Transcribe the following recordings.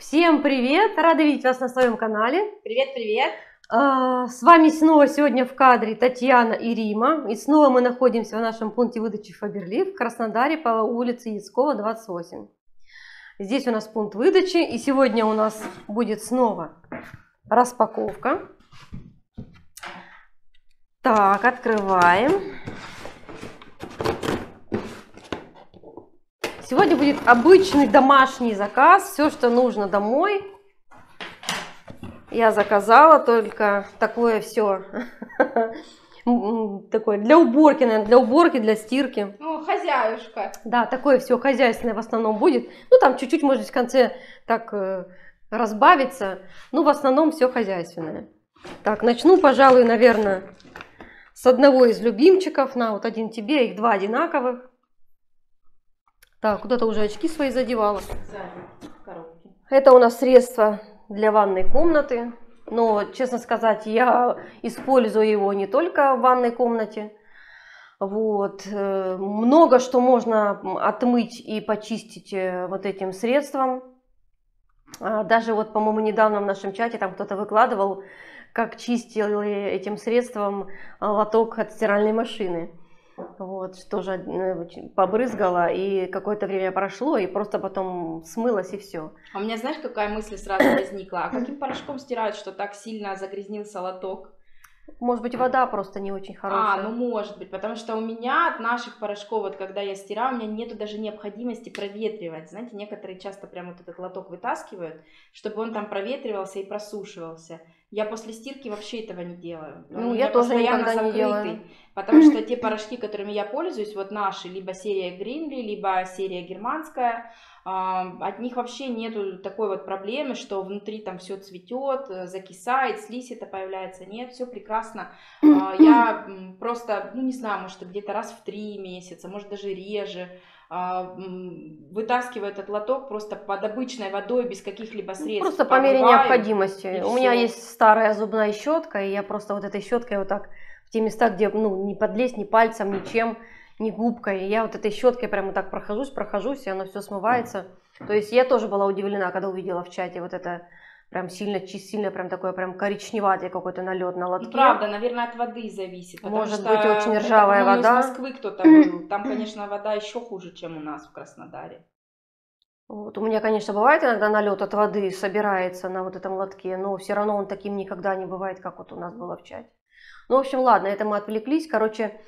Всем привет! Рада видеть вас на своем канале. Привет-привет! С вами снова сегодня в кадре Татьяна и Рима. И снова мы находимся в нашем пункте выдачи Фаберлик в Краснодаре по улице Яцкова, 28. Здесь у нас пункт выдачи. И сегодня у нас будет снова распаковка. Так, открываем. Сегодня будет обычный домашний заказ, все, что нужно домой. Я заказала только такое все, такое для уборки, наверное, для уборки, для стирки. Ну, хозяюшка. Да, такое все хозяйственное в основном будет. Ну, там чуть-чуть, может, в конце так разбавиться, но в основном все хозяйственное. Так, начну, пожалуй, наверное, с одного из любимчиков. На, вот один тебе, их два одинаковых. Так, куда-то уже очки свои задевала. Это у нас средство для ванной комнаты. Но, честно сказать, я использую его не только в ванной комнате. Вот. Много что можно отмыть и почистить вот этим средством. Даже вот, по-моему, недавно в нашем чате там кто-то выкладывал, как чистили этим средством лоток от стиральной машины. Вот, тоже побрызгала, и какое-то время прошло, и просто потом смылось, и все. А у меня, знаешь, какая мысль сразу возникла? А каким порошком стирают, что так сильно загрязнился лоток? Может быть, вода просто не очень хорошая. А, ну может быть, потому что у меня от наших порошков, вот когда я стираю, у меня нету даже необходимости проветривать. Знаете, некоторые часто прям вот этот лоток вытаскивают, чтобы он там проветривался и просушивался. Я после стирки вообще этого не делаю. Ну, я тоже никогда не делаю. Потому что те порошки, которыми я пользуюсь, вот наши, либо серия Гринли, либо серия германская, от них вообще нету такой вот проблемы, что внутри там все цветет, закисает, слизь это появляется. Нет, все прекрасно. Я просто, ну не знаю, может где-то раз в 3 месяца, может даже реже, вытаскиваю этот лоток просто под обычной водой, без каких-либо средств. Просто по мере необходимости. У меня есть старая зубная щетка, и я просто вот этой щеткой вот так в те места, где ну, не подлезть ни пальцем, ничем, ни губкой. И я вот этой щеткой прямо вот так прохожусь, и оно все смывается. То есть я тоже была удивлена, когда увидела в чате вот это прям сильно прям такое прям коричневатый какой-то налет на лотке. И правда, наверное, от воды зависит. Может быть, очень ржавая вода. Из Москвы кто-то был. Там, конечно, вода еще хуже, чем у нас в Краснодаре. Вот, у меня, конечно, бывает иногда налет от воды собирается на вот этом лотке, но все равно он таким никогда не бывает, как вот у нас было в чате. Ну, в общем, ладно, это мы отвлеклись. Короче,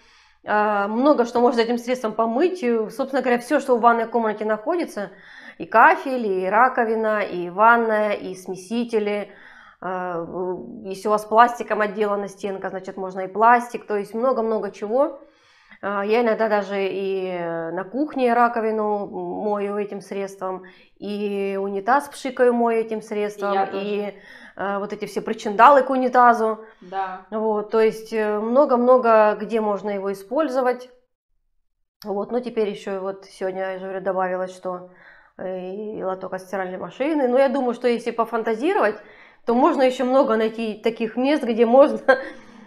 много что можно этим средством помыть. И, собственно говоря, все, что в ванной комнате находится, и кафель, и раковина, и ванная, и смесители. Если у вас пластиком отделана стенка, значит, можно и пластик. То есть много-много чего. Я иногда даже и на кухне раковину мою этим средством, и унитаз пшикаю мою этим средством, и вот эти все причиндалы к унитазу. Да. Вот, то есть много-много где можно его использовать. Вот, но теперь еще вот сегодня я же добавилось, что и лоток от стиральной машины. Но я думаю, что если пофантазировать, то можно еще много найти таких мест, где можно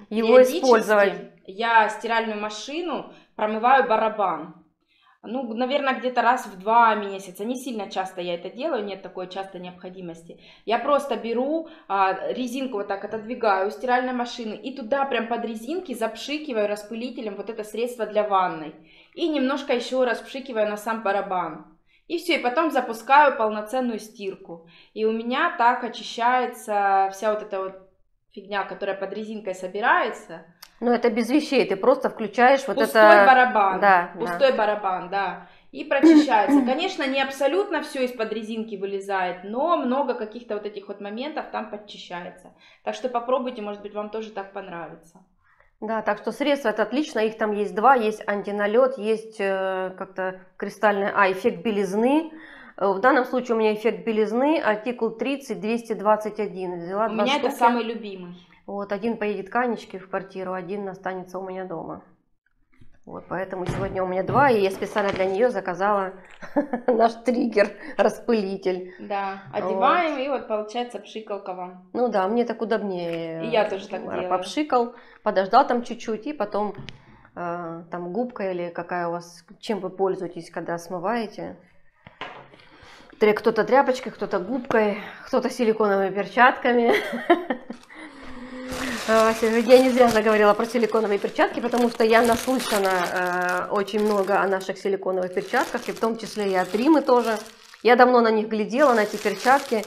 его использовать. Я стиральную машину промываю барабан. Ну, наверное, где-то раз в 2 месяца. Не сильно часто я это делаю, нет такой частой необходимости. Я просто беру резинку, вот так отодвигаю у стиральной машины, и туда прям под резинки запшикиваю распылителем вот это средство для ванной. И немножко еще раз пшикиваю на сам барабан. И все, и потом запускаю полноценную стирку. И у меня так очищается вся вот эта вот фигня, которая под резинкой собирается. Ну это без вещей, ты просто включаешь вот это... Пустой барабан, да, пустой барабан, да. И прочищается. Конечно, не абсолютно все из-под резинки вылезает, но много каких-то вот этих вот моментов там подчищается. Так что попробуйте, может быть, вам тоже так понравится. Да, так что средства это отлично, их там есть 2, есть антиналет, есть как-то кристальная, эффект белизны. В данном случае у меня эффект белизны, артикул 30, 221. Взяла у меня штуки. Это самый любимый. Вот, один поедет к Анечке в квартиру, один останется у меня дома. Вот, поэтому сегодня у меня 2, и я специально для нее заказала наш триггер, распылитель. Да, одеваем, вот. И вот получается пшикалка вам. Ну да, мне так удобнее. И я тоже так делаю. Попшикал, подождал там чуть-чуть, и потом там губка или какая у вас, чем вы пользуетесь, когда смываете. Кто-то тряпочкой, кто-то губкой, кто-то силиконовыми перчатками. Я не зря заговорила про силиконовые перчатки, потому что я наслышана очень много о наших силиконовых перчатках, и в том числе и от Римы тоже. Я давно на них глядела, на эти перчатки,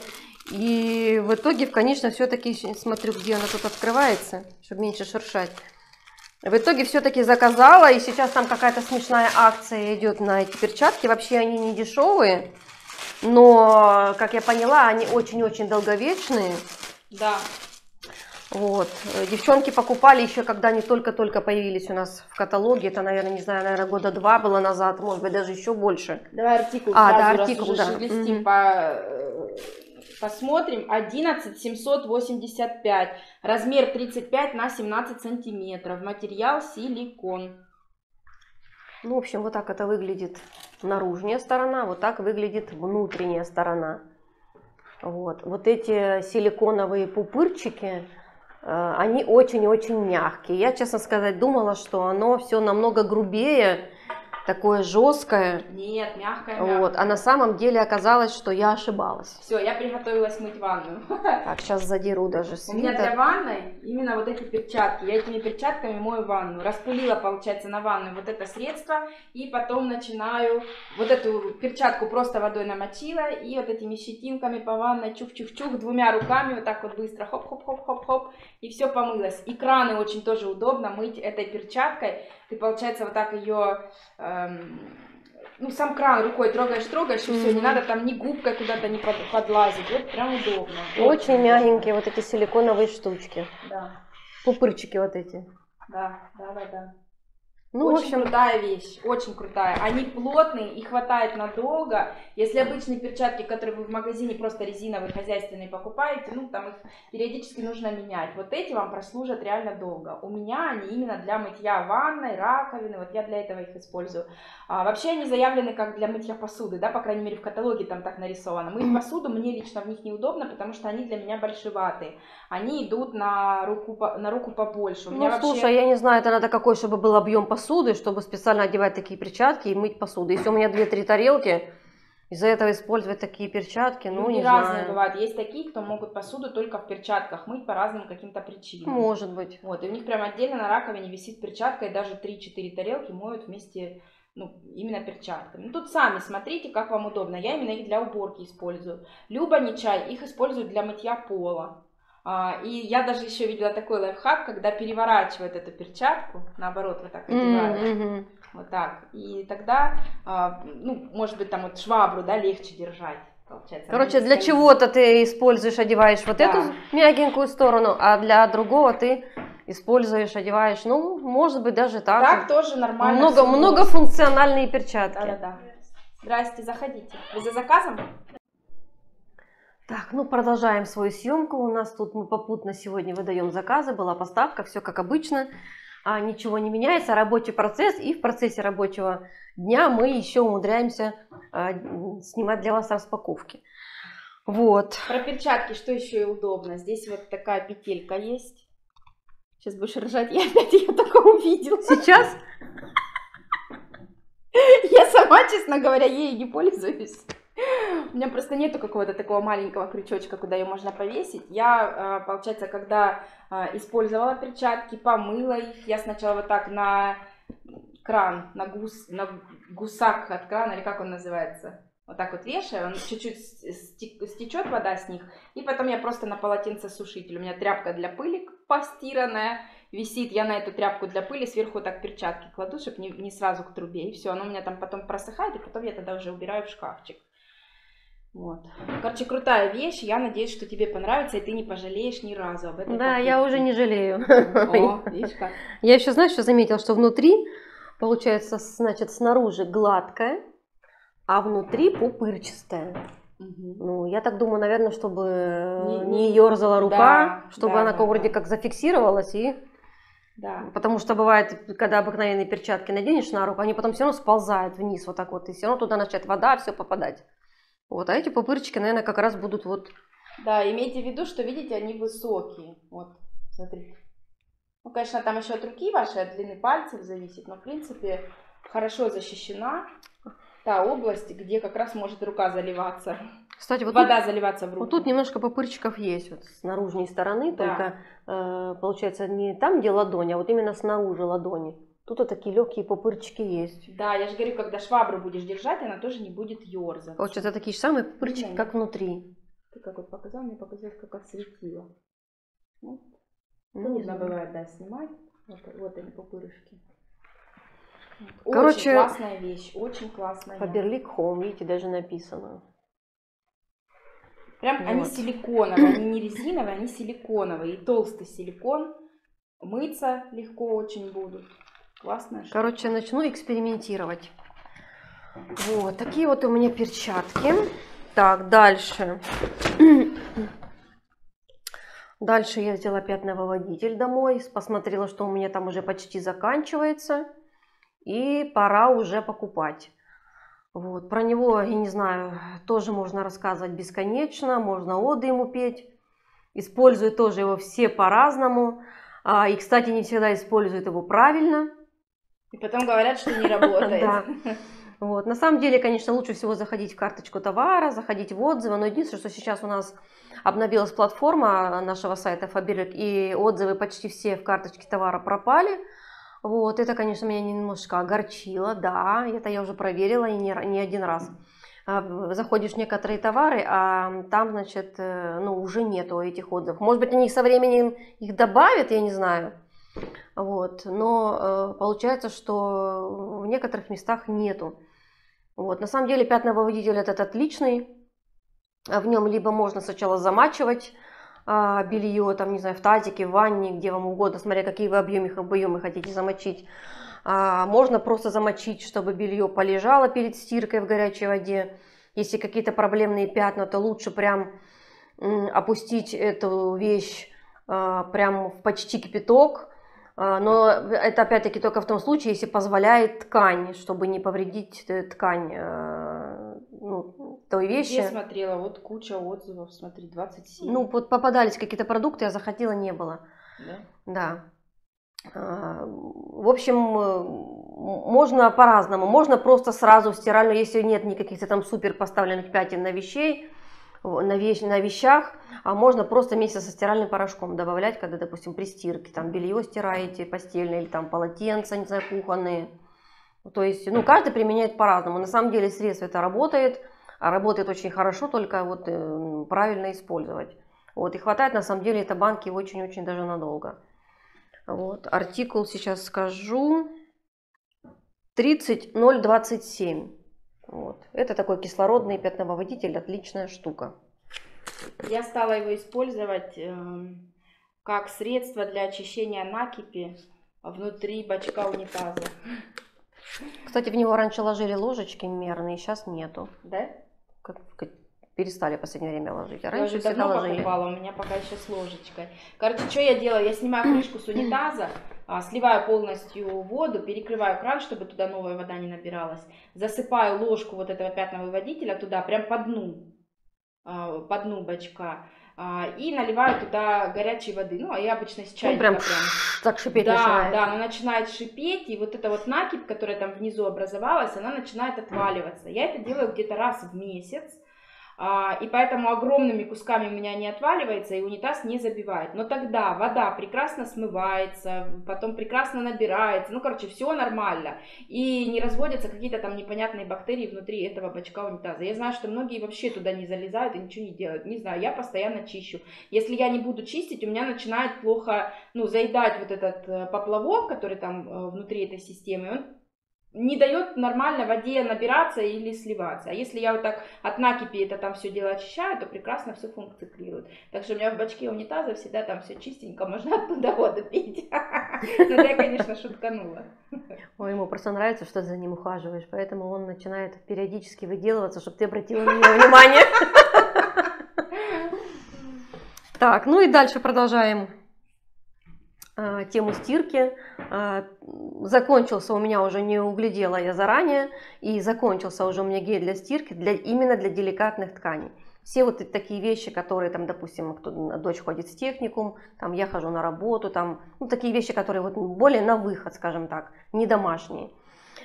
и в итоге, конечно, все-таки, смотрю, где она тут открывается, чтобы меньше шуршать. В итоге все-таки заказала, и сейчас там какая-то смешная акция идет на эти перчатки. Вообще они не дешевые. Но, как я поняла, они очень-очень долговечные. Да. Вот. Девчонки покупали еще, когда они только-только появились у нас в каталоге. Это, наверное, не знаю, наверное, года два было назад, может быть, даже еще больше. Давай артикул. Да, артикул, да. Посмотрим. 11785. Размер 35 на 17 сантиметров. Материал силикон. Ну, в общем, вот так это выглядит наружная сторона, вот так выглядит внутренняя сторона. Вот, вот эти силиконовые пупырчики, они очень-очень мягкие. Я, честно сказать, думала, что оно все намного грубее, такое жесткое. Нет, мягкое. Вот, а на самом деле оказалось, что я ошибалась. Все, я приготовилась мыть ванную. Так, сейчас задеру даже свитер. У меня для ванной именно вот эти перчатки. Я этими перчатками мою ванну. Распылила, получается, на ванную вот это средство. И потом начинаю вот эту перчатку просто водой намочила. И вот этими щетинками по ванной чух-чух-чух. Двумя руками вот так вот быстро хоп-хоп-хоп-хоп-хоп. И все помылось. И краны очень тоже удобно мыть этой перчаткой. Ты, получается, вот так ее... ну, сам кран рукой трогаешь, и все, не надо там ни губкой куда-то не подлазить. Вот прям удобно. Очень мягенькие вот эти силиконовые штучки. Да. Пупырчики вот эти. Да. Ну, очень, в общем, крутая вещь, очень крутая. Они плотные и хватает надолго. Если обычные перчатки, которые вы в магазине просто резиновые, хозяйственные покупаете, ну там их периодически нужно менять. Вот эти вам прослужат реально долго. У меня они именно для мытья ванной, раковины, вот я для этого их использую. Вообще они заявлены как для мытья посуды, да, по крайней мере в каталоге там так нарисовано. Мыть посуду мне лично в них неудобно, потому что они для меня большеватые. Они идут на руку побольше. У меня, ну, слушай, вообще... я не знаю, это надо какой, чтобы был объем посуды. Чтобы специально одевать такие перчатки и мыть посуду. Если у меня 2-3 тарелки, из-за этого использовать такие перчатки, ну не разные знаю. Бывают. Есть такие, кто могут посуду только в перчатках мыть по разным каким-то причинам. Может быть. Вот, и у них прям отдельно на раковине висит перчатка, и даже 3-4 тарелки моют вместе, ну, именно перчатками. Ну, тут сами смотрите, как вам удобно. Я именно их для уборки использую. Люба, не чай, их используют для мытья пола. И я даже еще видела такой лайфхак, когда переворачивают эту перчатку, наоборот, вот так одевают, вот так, и тогда, ну, может быть, там вот швабру, да, легче держать, получается. Короче, для чего-то ты используешь, одеваешь вот эту мягенькую сторону, а для другого ты используешь, одеваешь, ну, может быть, даже так. Так тоже нормально. Многофункциональные перчатки. Да-да-да. Здрасте, заходите. Вы за заказом? Так, ну продолжаем свою съемку. У нас тут мы попутно сегодня выдаем заказы, была поставка, все как обычно, ничего не меняется, рабочий процесс, и в процессе рабочего дня мы еще умудряемся снимать для вас распаковки. Вот. Про перчатки что еще и удобно? Здесь вот такая петелька есть. Сейчас будешь ржать, я опять ее только увидела. Сейчас? Я сама, честно говоря, ею не пользуюсь. У меня просто нету какого-то такого маленького крючочка, куда ее можно повесить. Я, получается, когда использовала перчатки, помыла их, я сначала вот так на кран, на гусак от крана, или как он называется, вот так вот вешаю, он чуть-чуть стечет вода с них, и потом я просто на полотенцесушитель, у меня тряпка для пыли постиранная, висит, я на эту тряпку для пыли сверху так перчатки кладу, чтобы не сразу к трубе, и все, оно у меня там потом просыхает, и потом я тогда уже убираю в шкафчик. Вот. Короче, крутая вещь, я надеюсь, что тебе понравится, и ты не пожалеешь ни разу об этом. Да, покупке. Я уже не жалею. О, видишь как. Я еще, знаешь, что заметила, что внутри, получается, значит, снаружи гладкая, а внутри пупырчатая. Ну, я так думаю, наверное, чтобы не ерзала рука, да, чтобы она вроде как зафиксировалась и... Да. Потому что бывает, когда обыкновенные перчатки наденешь на руку, они потом все равно сползают вниз вот так вот, и все равно туда начинает вода, все попадать. Вот, а эти пупырчики, наверное, как раз будут вот... Да, имейте в виду, что, видите, они высокие. Вот, смотрите. Ну, конечно, там еще от руки вашей, от длины пальцев зависит, но, в принципе, хорошо защищена. та область, где как раз может рука заливаться. Кстати, вот вода тут, заливаться в руку. Вот тут немножко пупырчиков есть, вот с наружной стороны, только получается не там, где ладонь, а вот именно снаружи ладони. Тут вот такие легкие пупырчики есть. Да, я же говорю, когда швабру будешь держать, она тоже не будет ерзать. Получается такие же самые пупырчики, нет, как внутри. Ты как вот показал, мне показалось, как осветило. Вот. Ну, не забывай, да, снимать. Вот, вот они, пупырышки. Короче, очень классная вещь, очень классная. Faberlic Hoom, видите, даже написано. Прям вот. Они силиконовые, они не резиновые, они силиконовые. И толстый силикон, мыться легко очень будут. Классная штука. Короче, начну экспериментировать. Вот, такие вот у меня перчатки. Так, дальше. Дальше я взяла пятновыводитель домой, посмотрела, что у меня там уже почти заканчивается. И пора уже покупать. Вот. Про него, я не знаю, тоже можно рассказывать бесконечно, можно оды ему петь. Используют тоже его все по-разному. И, кстати, не всегда используют его правильно. И потом говорят, что не работает. На самом деле, конечно, лучше всего заходить в карточку товара, заходить в отзывы. Но единственное, что сейчас у нас обновилась платформа нашего сайта Faberlic, и отзывы почти все в карточке товара пропали. Вот, это, конечно, меня немножко огорчило, да, это я уже проверила и не один раз. Заходишь в некоторые товары, а там, значит, ну, уже нету этих отзывов. Может быть, они со временем их добавят, я не знаю. Вот, но получается, что в некоторых местах нету. Вот, на самом деле, пятновыводитель этот отличный. В нем либо можно сначала замачивать белье, там, не знаю, в тазике, в ванне, где вам угодно, смотря какие вы объемы хотите замочить. Можно просто замочить, чтобы белье полежало перед стиркой в горячей воде. Если какие-то проблемные пятна, то лучше прям опустить эту вещь прям в почти кипяток. Но это опять-таки только в том случае, если позволяет ткань, чтобы не повредить ткань той вещи. Я смотрела, вот куча отзывов, смотри, 27. Ну, вот попадались какие-то продукты, я захотела, не было. Да? Да. В общем, можно по-разному. Можно просто сразу в стиральную, если нет никаких там супер поставленных пятен на вещей, на вещах, а можно просто вместе со стиральным порошком добавлять, когда, допустим, при стирке, там, белье стираете, постельное, или там полотенца, не знаю, кухонные. То есть, ну, каждый применяет по-разному. На самом деле, средство это работает. Работает очень хорошо, только вот правильно использовать. Вот, и хватает, на самом деле, это банки очень-очень даже надолго. Вот, артикул сейчас скажу. 30027. Вот. Это такой кислородный пятновыводитель, отличная штука. Я стала его использовать как средство для очищения накипи внутри бачка унитаза. Кстати, в него раньше ложили ложечки мерные, сейчас нету. Да? Перестали в последнее время ложить. А раньше я всегда ложили. Покупала, у меня пока еще с ложечкой. Короче, что я делаю? Я снимаю крышку с унитаза, сливаю полностью воду, перекрываю кран, чтобы туда новая вода не набиралась. Засыпаю ложку вот этого пятновыводителя туда, прям по дну бачка. И наливаю туда горячей воды. Ну, а я обычно с чайника прям так шипеть, да, начинает. Да, она начинает шипеть, и вот эта вот накипь, которая там внизу образовалась, она начинает отваливаться. Я это делаю где-то раз в месяц, и поэтому огромными кусками у меня не отваливается, и унитаз не забивает. Но тогда вода прекрасно смывается, потом прекрасно набирается, ну, короче, все нормально. И не разводятся какие-то там непонятные бактерии внутри этого бачка унитаза. Я знаю, что многие вообще туда не залезают и ничего не делают. Не знаю, я постоянно чищу. Если я не буду чистить, у меня начинает плохо, ну, заедать вот этот поплавок, который там внутри этой системы, он не дает нормально воде набираться или сливаться. А если я вот так от накипи это там все дело очищаю, то прекрасно все функционирует. Так что у меня в бачке унитаза всегда там все чистенько, можно оттуда воду пить. Но я, конечно, шутканула. Ой, ему просто нравится, что ты за ним ухаживаешь, поэтому он начинает периодически выделываться, чтобы ты обратила на него внимание. Так, ну и дальше продолжаем тему стирки. Закончился у меня, уже не углядела я заранее, и закончился уже у меня гель для стирки, именно для деликатных тканей. Все вот такие вещи, которые там, допустим, дочь ходит в техникум, там я хожу на работу, там, ну, такие вещи, которые вот более на выход, скажем так, не домашние.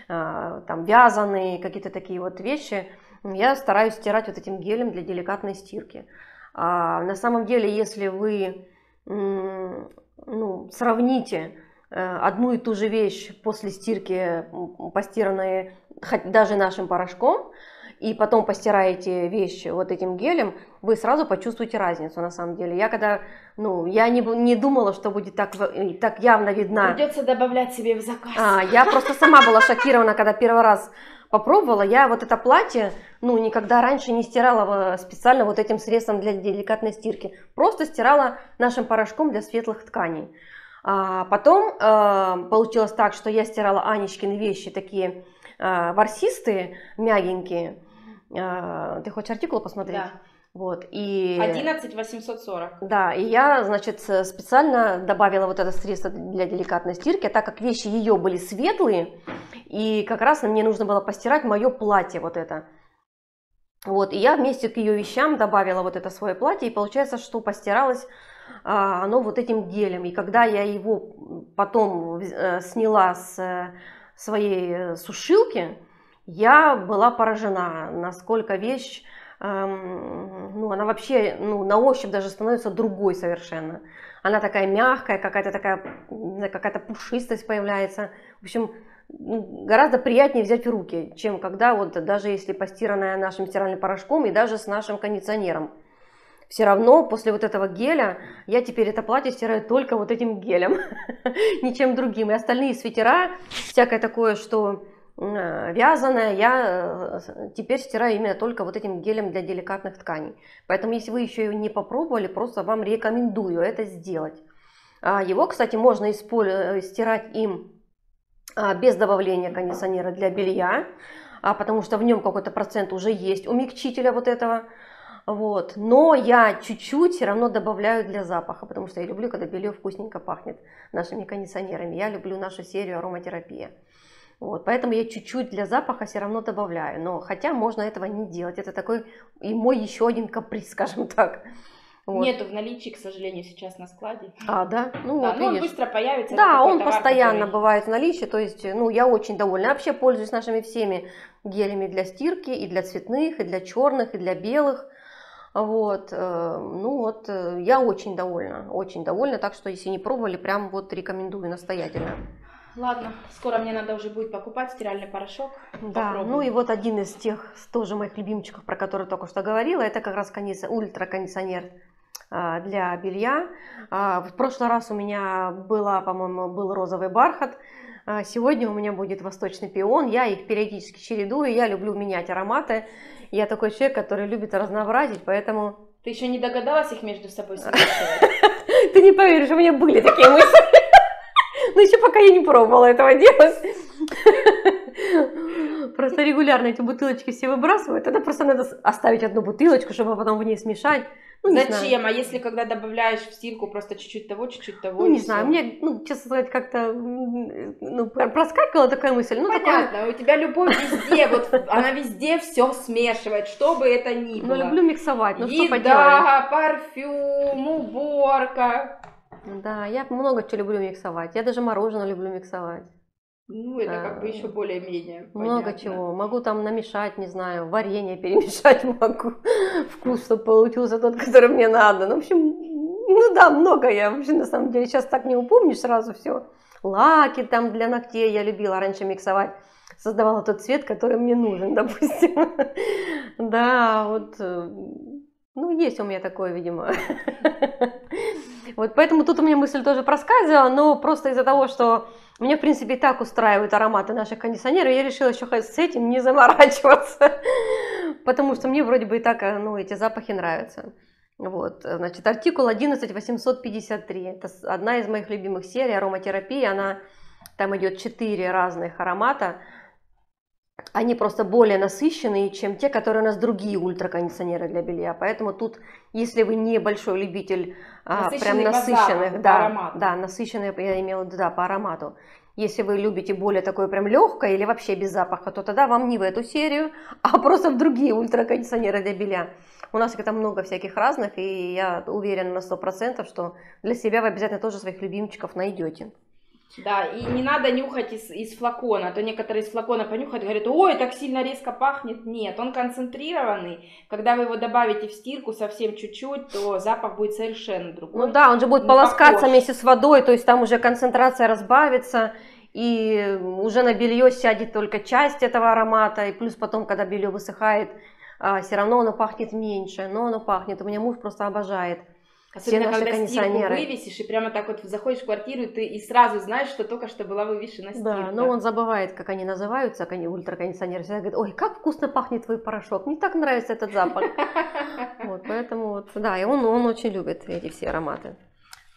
там вязаные, какие-то такие вот вещи, я стараюсь стирать вот этим гелем для деликатной стирки. А на самом деле, если вы сравните одну и ту же вещь после стирки, постиранной даже нашим порошком, и потом постираете вещи вот этим гелем, вы сразу почувствуете разницу на самом деле. Я когда, я не думала, что будет так явно видна. Придется добавлять себе в заказ. Я просто сама была шокирована, когда первый раз попробовала. Я вот это платье, никогда раньше не стирала специально вот этим средством для деликатной стирки. Просто стирала нашим порошком для светлых тканей. Потом получилось так, что я стирала Анечкины вещи такие ворсистые, мягенькие. Ты хочешь артикул посмотреть? Да. Вот, и... 11840. Да, и я, значит, специально добавила вот это средство для деликатной стирки, так как вещи ее были светлые, и как раз мне нужно было постирать мое платье вот это. Вот, и я вместе к ее вещам добавила вот это свое платье, и получается, что постиралось оно вот этим гелем. И когда я его потом сняла с своей сушилки, я была поражена, насколько вещь, она вообще на ощупь даже становится другой совершенно. Она такая мягкая, какая-то такая, какая-то пушистость появляется. В общем, гораздо приятнее взять в руки, чем когда вот даже если постиранная нашим стиральным порошком и даже с нашим кондиционером. Все равно после вот этого геля я теперь это платье стираю только вот этим гелем, ничем другим. И остальные свитера, всякое такое, что вязаное, я теперь стираю именно только вот этим гелем для деликатных тканей. Поэтому, если вы еще его не попробовали, просто вам рекомендую это сделать. Его, кстати, можно стирать им без добавления кондиционера для белья, потому что в нем какой-то процент уже есть умягчителя вот этого. Вот. Но я чуть-чуть все равно добавляю для запаха, потому что я люблю, когда белье вкусненько пахнет нашими кондиционерами. Я люблю нашу серию ароматерапия. Вот. Поэтому я чуть-чуть для запаха все равно добавляю. Но хотя можно этого не делать. Это такой и мой еще один каприз, скажем так. Вот. Нету в наличии, к сожалению, сейчас на складе. Да? Вот, но он быстро появится. Да, он товар, постоянно бывает в наличии. То есть, я очень довольна. Я вообще пользуюсь нашими всеми гелями для стирки, и для цветных, и для черных, и для белых. Вот, я очень довольна, так что, если не пробовали, прям вот рекомендую настоятельно. Ладно, скоро мне надо уже будет покупать стиральный порошок. Да, попробуем. И вот один из тех, тоже моих любимчиков, про который только что говорила, это как раз ультракондиционер для белья. В прошлый раз у меня был розовый бархат, сегодня у меня будет восточный пион, я их периодически чередую, я люблю менять ароматы. Я такой человек, который любит разнообразить, поэтому... Ты еще не догадалась их между собой совмещать? Ты не поверишь, у меня были такие мысли. Но еще пока я не пробовала этого делать. Просто регулярно эти бутылочки все выбрасывают. Тогда просто надо оставить одну бутылочку, чтобы потом в ней смешать. Зачем? А если когда добавляешь в стирку просто чуть-чуть того? Не знаю, у меня, честно сказать, как-то проскакивала такая мысль. Понятно, такое... у тебя любовь везде, вот она везде все смешивает, что бы это ни было. Люблю миксовать, еда, что поделаешь. Парфюм, уборка. Да, я много чего люблю миксовать, я даже мороженое люблю миксовать. Это как бы еще более-менее много понятно. Чего. Могу там намешать, не знаю, варенье перемешать могу. Вкус, чтобы получился тот, который мне надо. Ну, в общем, много я вообще на самом деле сейчас так не упомню сразу все. Лаки там для ногтей я любила раньше миксовать. Создавала тот цвет, который мне нужен, допустим. Да, вот... есть у меня такое, видимо. Вот поэтому тут у меня мысль тоже проскальзывала, но просто из-за того, что меня, в принципе, и так устраивают ароматы наших кондиционеров, я решила еще с этим не заморачиваться, потому что мне вроде бы и так, эти запахи нравятся. Вот, значит, артикул 11853, это одна из моих любимых серий ароматерапии, там идет 4 разных аромата. Они просто более насыщенные, чем те, которые у нас другие ультракондиционеры для белья. Поэтому тут, если вы небольшой любитель насыщенных, насыщенные я имела в виду, по аромату. Если вы любите более такое прям легкое или вообще без запаха, то тогда вам не в эту серию, а просто в другие ультракондиционеры для белья. У нас их там много всяких разных, и я уверена на 100%, что для себя вы обязательно тоже своих любимчиков найдете. Да, и не надо нюхать из флакона, а то некоторые из флакона понюхают и говорят, ой, так сильно резко пахнет. Нет, он концентрированный, когда вы его добавите в стирку совсем чуть-чуть, то запах будет совершенно другой. Ну да, он же будет полоскаться вместе с водой, то есть там уже концентрация разбавится, и уже на белье сядет только часть этого аромата, и плюс потом, когда белье высыхает, все равно оно пахнет меньше, но оно пахнет, у меня муж просто обожает. Особенно, когда стирку вывесишь, и прямо так вот заходишь в квартиру, ты и сразу знаешь, что только что была вывешена стирка. Да, но он забывает, как они называются, ультракондиционеры. Всегда говорит, ой, как вкусно пахнет твой порошок, мне так нравится этот запах. Вот, поэтому вот, да, и он очень любит эти все ароматы.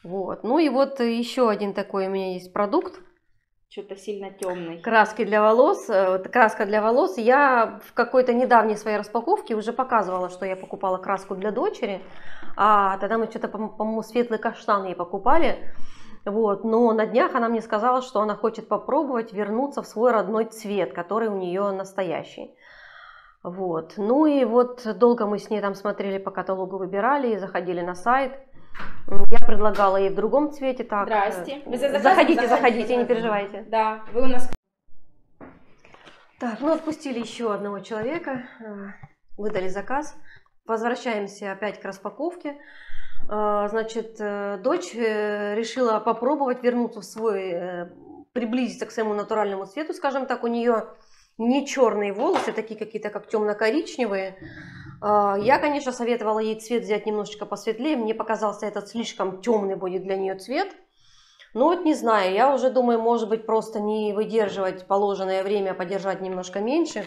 Вот, ну и вот еще один такой у меня есть продукт. Что-то сильно темный. Краски для волос, краска для волос. Я в какой-то недавней своей распаковке уже показывала, что я покупала краску для дочери. А тогда мы что-то, по-моему, светлый каштан ей покупали. Вот. Но на днях она мне сказала, что она хочет попробовать вернуться в свой родной цвет, который у нее настоящий. Вот. Ну и вот долго мы с ней там смотрели по каталогу, выбирали, заходили на сайт. Я предлагала ей в другом цвете. Так. Здрасте. Заходите, не переживайте. Да, вы у нас... Так, мы отпустили еще одного человека, выдали заказ. Возвращаемся опять к распаковке. Значит, дочь решила попробовать вернуться в свой, приблизиться к своему натуральному цвету, скажем так. У нее не черные волосы, такие какие-то, как темно-коричневые. Я, конечно, советовала ей цвет взять немножечко посветлее. Мне показался этот слишком темный будет для нее цвет. Но вот не знаю, я уже думаю, может быть, просто не выдерживать положенное время, а подержать немножко меньше.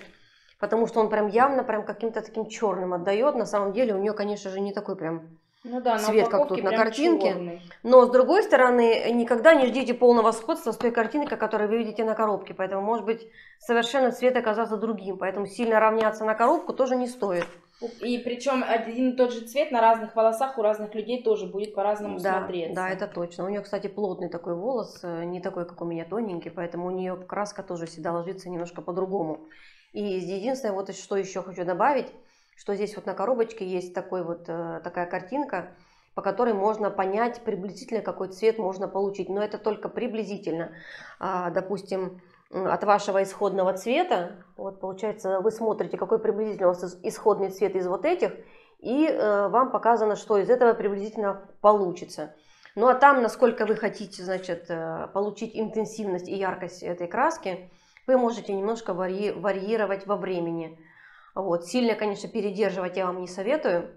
Потому что он прям явно прям каким-то таким черным отдает. На самом деле у нее, конечно же, не такой прям цвет, как тут на картинке. Черный. Но с другой стороны, никогда не ждите полного сходства с той картинкой, которую вы видите на коробке. Поэтому, может быть, совершенно цвет оказался другим. Поэтому сильно равняться на коробку тоже не стоит. И причем один и тот же цвет на разных волосах у разных людей тоже будет по-разному смотреться. Да, это точно. У нее, кстати, плотный такой волос, не такой, как у меня, тоненький, поэтому у нее краска тоже всегда ложится немножко по-другому. И единственное, вот что еще хочу добавить, что здесь вот на коробочке есть такой вот, такая картинка, по которой можно понять приблизительно, какой цвет можно получить. Но это только приблизительно. Допустим, от вашего исходного цвета, вот получается, вы смотрите, какой приблизительно у вас исходный цвет из вот этих, и вам показано, что из этого приблизительно получится. Ну а там, насколько вы хотите, значит, получить интенсивность и яркость этой краски, вы можете немножко варьировать во времени. Вот. Сильно, конечно, передерживать я вам не советую,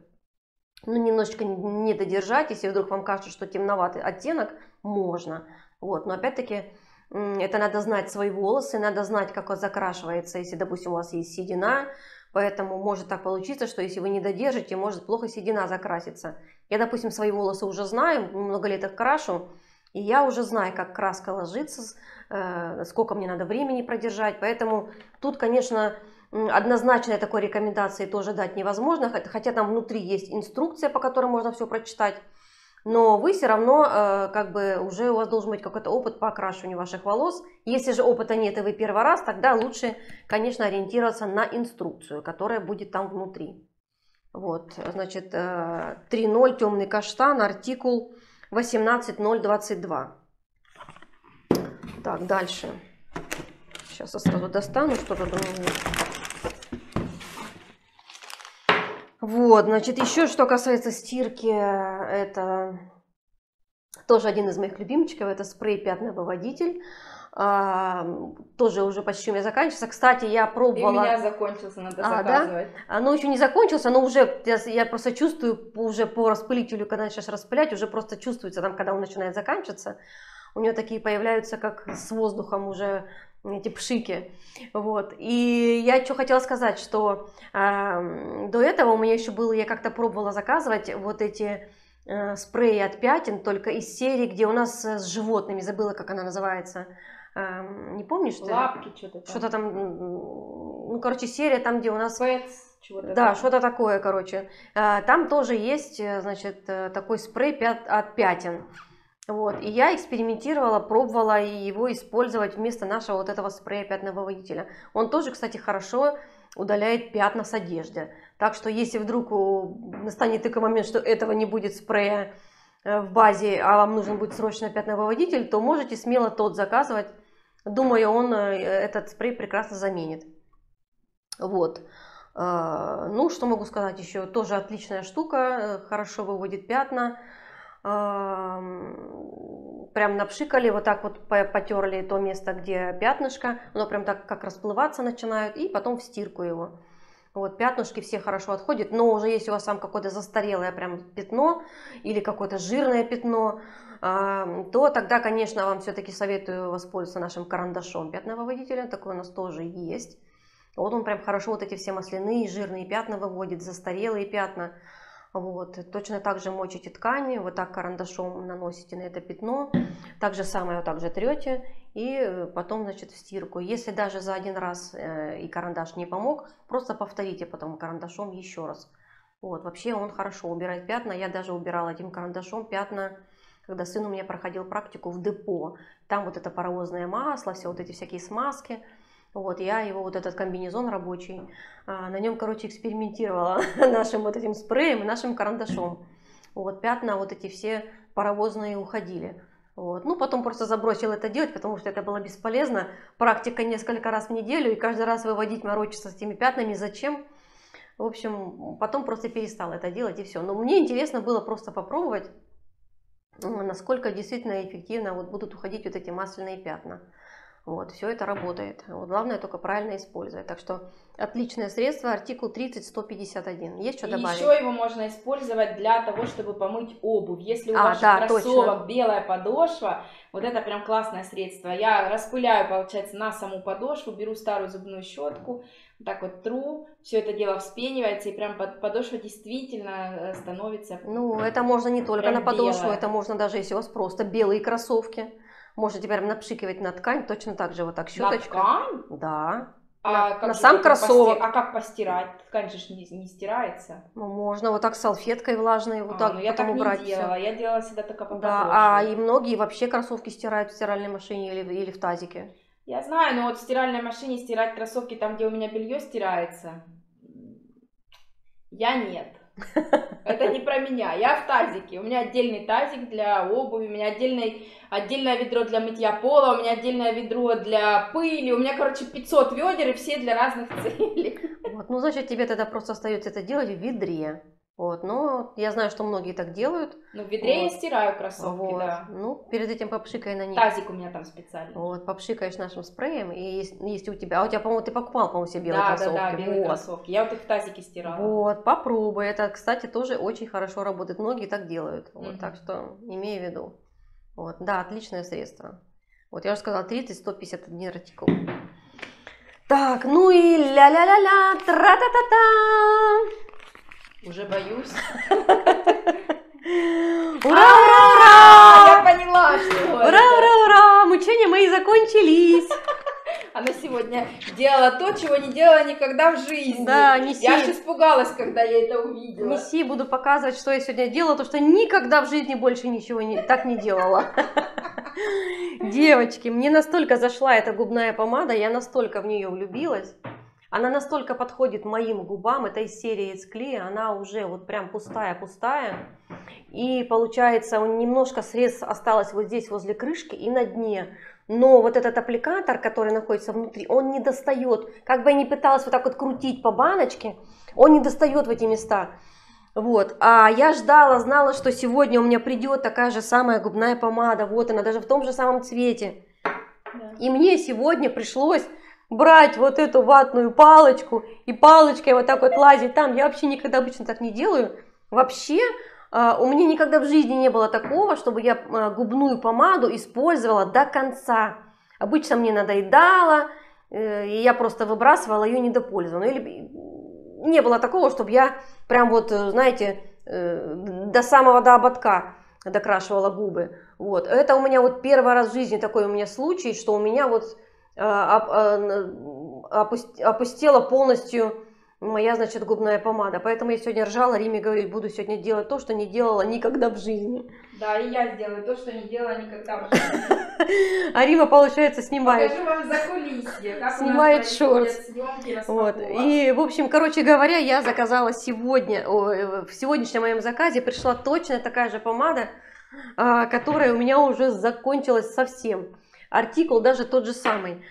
но немножечко не додержать, если вдруг вам кажется, что темноватый оттенок, можно. Вот. Но опять-таки... Это надо знать свои волосы, надо знать, как он закрашивается, если, допустим, у вас есть седина. Поэтому может так получиться, что если вы не додержите, может плохо седина закраситься. Я, допустим, свои волосы уже знаю, много лет их крашу, и я уже знаю, как краска ложится, сколько мне надо времени продержать. Поэтому тут, конечно, однозначной такой рекомендации тоже дать невозможно, хотя там внутри есть инструкция, по которой можно все прочитать. Но вы все равно, как бы, уже у вас должен быть какой-то опыт по окрашиванию ваших волос. Если же опыта нет и вы первый раз, тогда лучше, конечно, ориентироваться на инструкцию, которая будет там внутри. Вот, значит, 3.0 темный каштан, артикул 18.0.22. Так, дальше. Сейчас я сразу достану, что тут у меня есть. Вот, значит, еще что касается стирки, это тоже один из моих любимчиков, это спрей-пятновыводитель, тоже уже почти у меня заканчивается, кстати, я пробовала... И у меня закончился, надо заказывать. Да? Ну, еще не закончился, но уже, я просто чувствую, уже по распылителю, когда начинаешь распылять, уже просто чувствуется, там, когда он начинает заканчиваться, у него такие появляются, как с воздухом уже... эти пшики, вот, и я что хотела сказать, что до этого у меня еще было, я как-то пробовала заказывать вот эти спреи от пятен, только из серии, где у нас с животными, забыла, как она называется, не помнишь? Лапки, что-то там, ну, короче, серия там, где у нас... Да, что-то такое, короче, там тоже есть, значит, такой спрей от пятен. Вот, и я экспериментировала, пробовала его использовать вместо нашего вот этого спрея пятновыводителя. Он тоже, кстати, хорошо удаляет пятна с одежды. Так что, если вдруг настанет такой момент, что этого не будет спрея в базе, а вам нужен будет срочно пятновыводитель, то можете смело тот заказывать. Думаю, он этот спрей прекрасно заменит. Вот. Ну, что могу сказать еще? Тоже отличная штука, хорошо выводит пятна. Прям напшикали, вот так вот потерли то место, где пятнышко. Оно прям так как расплываться начинает, и потом в стирку его. Вот, пятнышки все хорошо отходят, но уже если у вас там какое-то застарелое прям пятно или какое-то жирное пятно, то тогда, конечно, вам все-таки советую воспользоваться нашим карандашом пятновыводителем. Такой у нас тоже есть. Вот он прям хорошо вот эти все масляные, жирные пятна выводит, застарелые пятна. Вот. Точно так же мочите ткани, вот так карандашом наносите на это пятно. Так же самое вот так же трете и потом, значит, в стирку. Если даже за один раз и карандаш не помог, просто повторите потом карандашом еще раз. Вот. Вообще он хорошо убирает пятна. Я даже убирала этим карандашом пятна, когда сын у меня проходил практику в депо. Там вот это паровозное масло, все вот эти всякие смазки. Вот, я его, вот этот комбинезон рабочий, на нем, короче, экспериментировала нашим вот этим спреем и нашим карандашом. Вот, пятна вот эти все паровозные уходили. Вот, ну, потом просто забросила это делать, потому что это было бесполезно. Практика несколько раз в неделю, и каждый раз выводить, морочиться с этими пятнами, зачем? В общем, потом просто перестала это делать, и все. Но мне интересно было просто попробовать, насколько действительно эффективно вот будут уходить вот эти масляные пятна. Вот, все это работает. Вот, главное только правильно использовать. Так что отличное средство, артикул 30-151. Есть что добавить? Еще его можно использовать для того, чтобы помыть обувь. Если у ваших кроссовок белая подошва, вот это прям классное средство. Я распыляю, получается, на саму подошву, беру старую зубную щетку, вот так вот тру, все это дело вспенивается, и прям подошва действительно становится... Ну, это можно не только на подошву, это можно даже, если у вас просто белые кроссовки. Можете прям напшикивать на ткань, точно так же вот так щеточкой. На ткань? Да. А на сам кроссовок. А как постирать? Ткань же не стирается. Ну, можно вот так салфеткой влажной вот так потом я так убрать. Не делала. Я делала всегда только по подошве. Да, и многие вообще кроссовки стирают в стиральной машине или в тазике. Я знаю, но вот в стиральной машине стирать кроссовки там, где у меня белье стирается, я нет. Это не про меня, я в тазике, у меня отдельный тазик для обуви, у меня отдельное ведро для мытья пола, у меня отдельное ведро для пыли, у меня, короче, 500 ведер и все для разных целей. Вот, ну, значит, тебе тогда просто остается это делать в ведре. Вот, но я знаю, что многие так делают. Ну, в ведре вот. Я стираю кроссовки, вот. Да. Ну, перед этим попшикай на них. Тазик у меня там специально. Вот, попшикаешь нашим спреем, и если у тебя... А у тебя, по-моему, ты покупал, по-моему, себе белые кроссовки. Да, белые вот. Кроссовки. Я вот их в тазике стирала. Вот, попробуй. Это, кстати, тоже очень хорошо работает. Многие так делают. Вот, так что, имей в виду. Вот, да, отличное средство. Вот, я уже сказала, 30-151 артикул. Так, ну и ля-ля-ля-ля, тра-та-та-та! Уже боюсь. Ура, ура, ура! Я поняла, что ура, ура, ура! Мучения мои закончились. Она сегодня делала то, чего не делала никогда в жизни. Да, неси. Я аж испугалась, когда я это увидела. Неси, буду показывать, что я сегодня делала, потому что никогда в жизни больше ничего так не делала. Девочки, мне настолько зашла эта губная помада, я настолько в нее влюбилась. Она настолько подходит моим губам, этой серии Эскли, она уже вот прям пустая-пустая. И получается, немножко средств осталось вот здесь, возле крышки и на дне. Но вот этот аппликатор, который находится внутри, он не достает. Как бы я ни пыталась вот так вот крутить по баночке, он не достает в эти места. Вот, а я ждала, знала, что сегодня у меня придет такая же самая губная помада. Вот она, даже в том же самом цвете. Да. И мне сегодня пришлось... брать вот эту ватную палочку и палочкой вот так вот лазить там. Я вообще никогда обычно так не делаю. Вообще у меня никогда в жизни не было такого, чтобы я губную помаду использовала до конца. Обычно мне надоедало, и я просто выбрасывала ее недопользованную. Или не было такого, чтобы я прям вот, знаете, до ободка докрашивала губы. Вот. Это у меня вот первый раз в жизни такой у меня случай, что у меня вот... опустела полностью моя, значит, губная помада. Поэтому я сегодня ржала, Риме говорит, буду сегодня делать то, что не делала никогда в жизни. Да, и я сделаю то, что не делала никогда в жизни. А Рима, получается, снимает. Покажу вам за кулисье, как снимает шорт. Вот. И, в общем, короче говоря, я заказала сегодня, в сегодняшнем моем заказе пришла точно такая же помада, которая у меня уже закончилась совсем. Артикул даже тот же самый.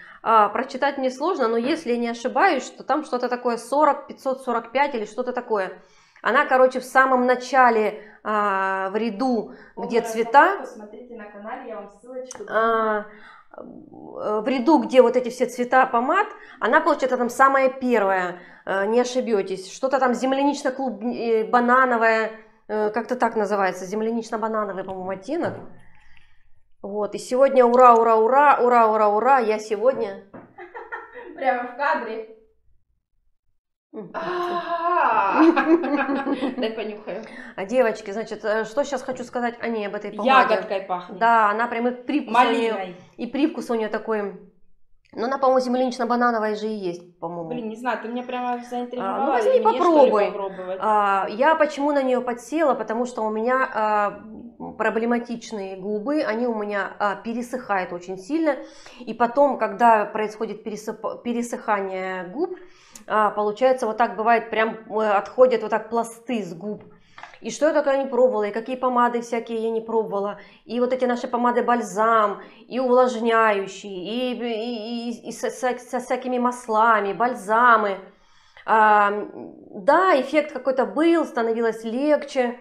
Прочитать мне сложно, но если я не ошибаюсь, что там что-то такое 40, 545 или что-то такое. Она, короче, в самом начале в ряду, где цвета. Смотрите на канале, я вам ссылочку. В ряду, где вот эти все цвета помад, она, получается, там самая первая, не ошибетесь. Что-то там землянично-банановая, как-то так называется, землянично-банановый, по-моему, оттенок. Вот, и сегодня ура, я сегодня... Прямо в кадре. Дай понюхаю. А девочки, значит, что сейчас хочу сказать о ней, об этой помаде. Ягодкой пахнет. Да, она прямо привкус у нее, и привкус у нее такой... Но она, по-моему, землянично-банановая же и есть, по-моему. Блин, не знаю, ты меня прямо заинтересовала. Ну, возьми, попробуй. Я почему на нее подсела, потому что у меня проблематичные губы, они у меня пересыхают очень сильно. И потом, когда происходит пересыхание губ, получается, вот так бывает, прям отходят вот так пласты с губ. И что я такое не пробовала, и какие помады всякие я не пробовала, и вот эти наши помады бальзам, и увлажняющие, и со всякими маслами, бальзамы. Да, эффект какой-то был, становилось легче,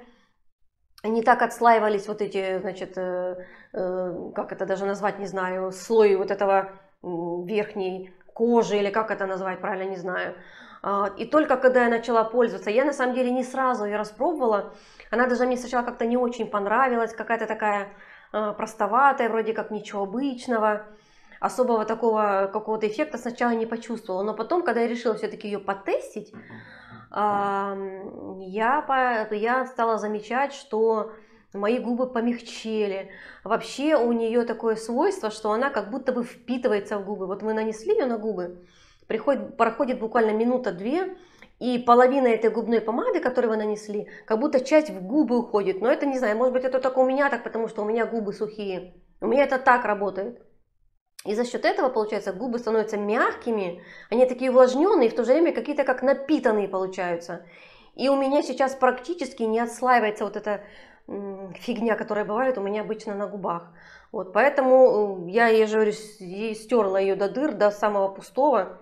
не так отслаивались вот эти, значит, как это даже назвать, не знаю, слой вот этого верхней кожи, или как это назвать, правильно, не знаю. И только когда я начала пользоваться, я на самом деле не сразу ее распробовала, она даже мне сначала как-то не очень понравилась, какая-то такая простоватая, вроде как ничего обычного, особого такого какого-то эффекта сначала не почувствовала, но потом, когда я решила все-таки ее потестить, я стала замечать, что мои губы помягчели. Вообще у нее такое свойство, что она как будто бы впитывается в губы. Вот мы нанесли ее на губы, проходит буквально минута-две, и половина этой губной помады, которую вы нанесли, как будто часть в губы уходит. Но это, не знаю, может быть, это только у меня так, потому что у меня губы сухие. У меня это так работает. И за счет этого, получается, губы становятся мягкими, они такие увлажненные, и в то же время какие-то как напитанные получаются. И у меня сейчас практически не отслаивается вот эта фигня, которая бывает у меня обычно на губах. Вот, поэтому я, же стерла ее до дыр, до самого пустого.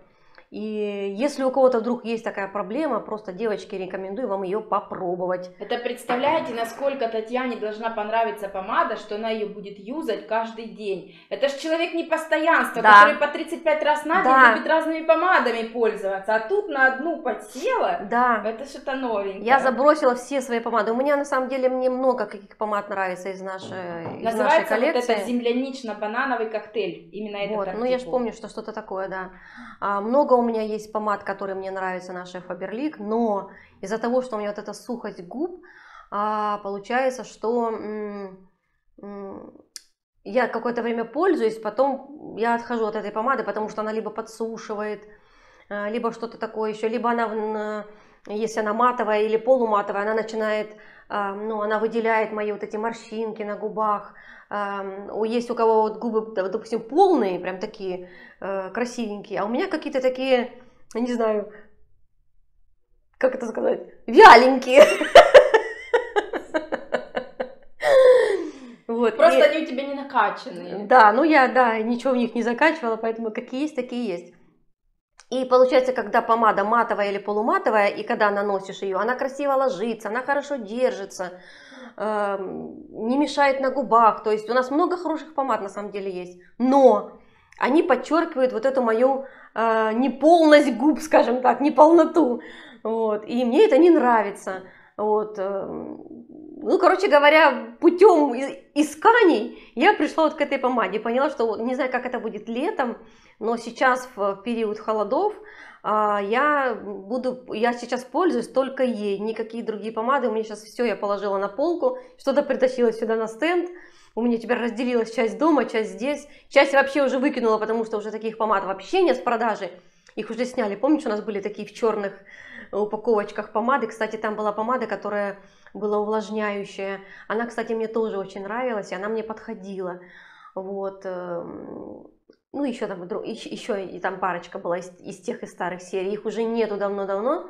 И если у кого-то вдруг есть такая проблема, просто, девочки, рекомендую вам ее попробовать. Это представляете, насколько Татьяне должна понравиться помада, что она ее будет юзать каждый день. Это же человек непостоянства, да, который по 35 раз на день, да, любит разными помадами пользоваться. А тут на одну подсела, да, это что-то новенькое. Я забросила все свои помады. У меня, на самом деле, мне много каких помад нравится из нашей, коллекции. Вот это землянично-банановый коктейль. Именно этот вот, ну я же помню, что что-то такое, да. Много у меня есть помад, которые мне нравятся, наши Faberlic, но из-за того, что у меня вот эта сухость губ, получается, что я какое-то время пользуюсь, потом я отхожу от этой помады, потому что она либо подсушивает, либо что-то такое еще, либо она, если она матовая или полуматовая, она начинает, ну, она выделяет мои вот эти морщинки на губах. Есть у кого вот губы, допустим, полные, прям такие красивенькие, а у меня какие-то такие, не знаю, как это сказать, вяленькие. Вот. Просто они у тебя не накачанные. Да, ну я, да, ничего в них не закачивала, поэтому какие есть, такие есть. И получается, когда помада матовая или полуматовая, и когда наносишь ее, она красиво ложится, она хорошо держится, не мешает на губах. То есть у нас много хороших помад на самом деле есть, но они подчеркивают вот эту мою неполность губ, скажем так, неполноту. Вот. И мне это не нравится. Вот. Ну, короче говоря, путем исканий я пришла вот к этой помаде. Поняла, что не знаю, как это будет летом, но сейчас в период холодов я сейчас пользуюсь только ей. Никакие другие помады. У меня сейчас все я положила на полку, что-то притащила сюда на стенд. У меня теперь разделилась часть дома, часть здесь. Часть вообще уже выкинула, потому что уже таких помад вообще нет с продажи. Их уже сняли. Помнишь, у нас были такие в черных упаковочках помады. Кстати, там была помада, которая была увлажняющая. Она, кстати, мне тоже очень нравилась, и она мне подходила. Вот. Ну, еще там парочка была из тех и старых серий. Их уже нету давно-давно.